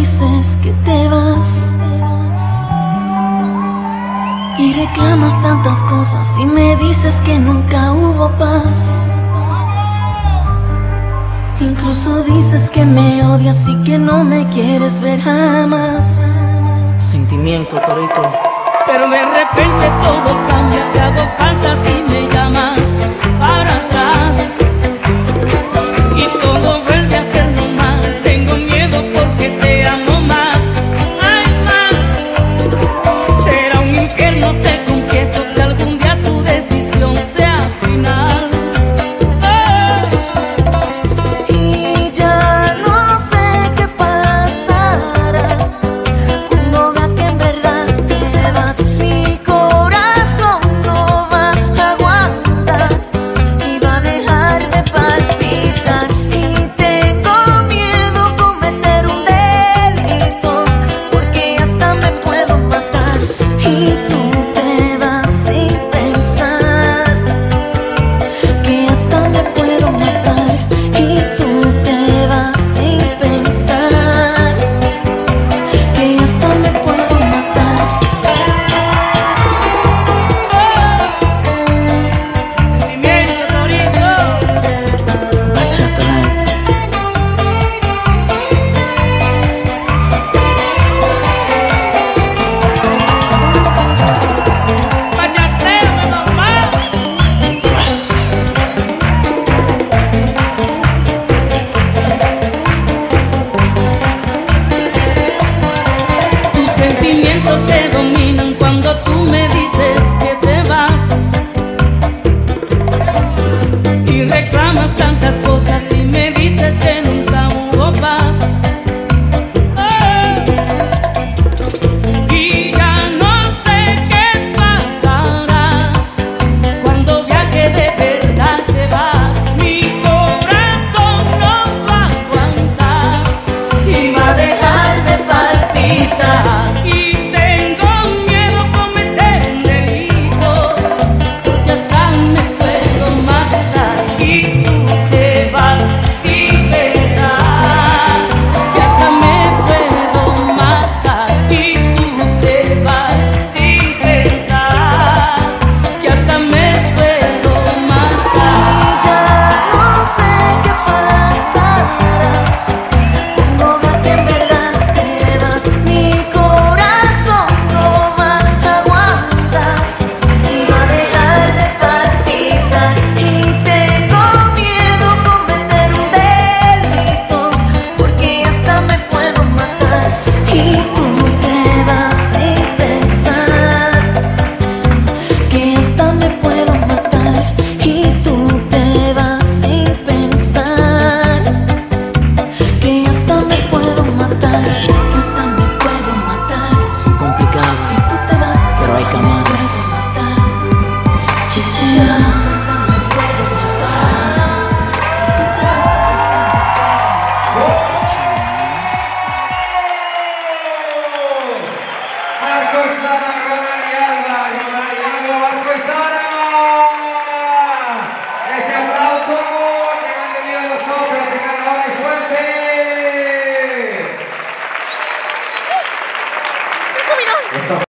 dices que te vas y reclamas tantas cosas y me dices que nunca hubo paz. Incluso dices que me odias y que no me quieres ver jamás. Sentimiento, Torito. Pero de repente todo cambia, te hago falta.